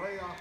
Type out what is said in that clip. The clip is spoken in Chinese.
可以啊。